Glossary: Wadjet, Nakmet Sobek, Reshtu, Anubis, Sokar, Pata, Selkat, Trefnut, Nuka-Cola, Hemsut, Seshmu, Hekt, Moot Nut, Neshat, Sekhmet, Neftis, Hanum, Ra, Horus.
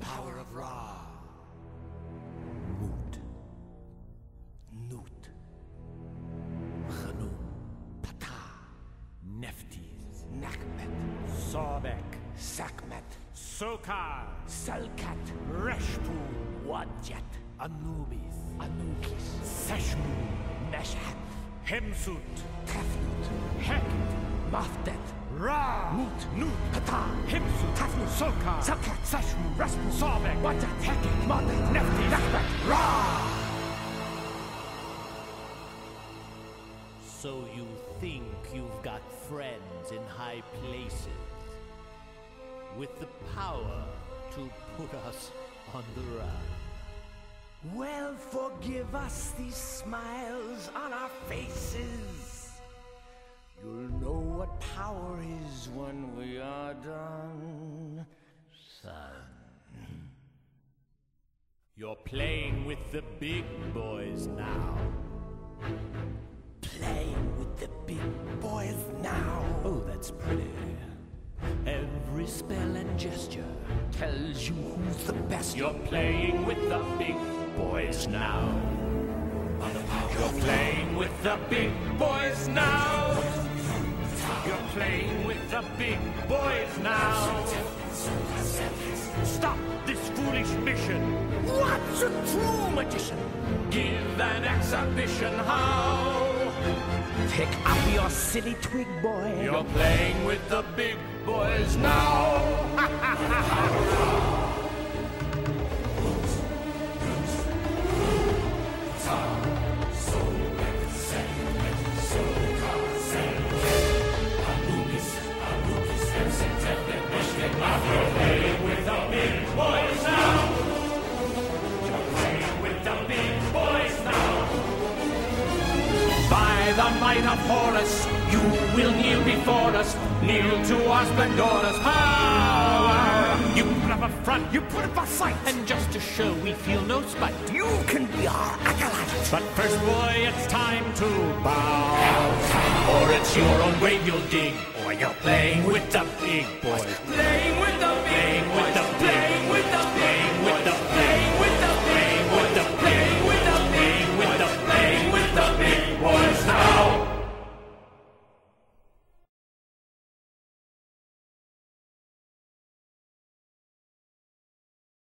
the power of Ra. Moot. Nut. Hanum. Pata. Neftis. Nakmet. Sobek. Sekhmet. Sokar. Selkat. Reshtu. Wadjet. Anubis. Anubis. Seshmu. Neshat. Hemsut. Trefnut. Hekt. Wadjet. Ra! Moot! Nut! Pata! Hemsut! Trefnut! Sokar! Selkat! Seshmu! Reshtu! Sobek! Wadjet! Hekt! Moot! Neftis! Nakmet! Ra! So you think you've got friends in high places with the power to put us on the run. Well, forgive us these smiles on our faces. You'll know what power is when we are done, son. You're playing with the big boys now. Playing with the big boys now. Oh, that's pretty. Every spell and gesture tells you who's the best. You're playing with the big boys now. You're playing with the big boys now. You're playing with the big boys now. Stop this foolish mission. What's a true magician? Give an exhibition how. Pick up your silly twig, boy. You're playing with the big boys now. You're playing with the big boys now. You're playing with the big boys now. By the might of Horus, you will kneel before us, kneel to our splendorous power. You put up a front, you put up a fight, and just to show we feel no spite, you can be our acolyte. But first, boy, it's time to bow, or it's your own grave you'll dig, or you're playing with the big boys, playing with the big boys.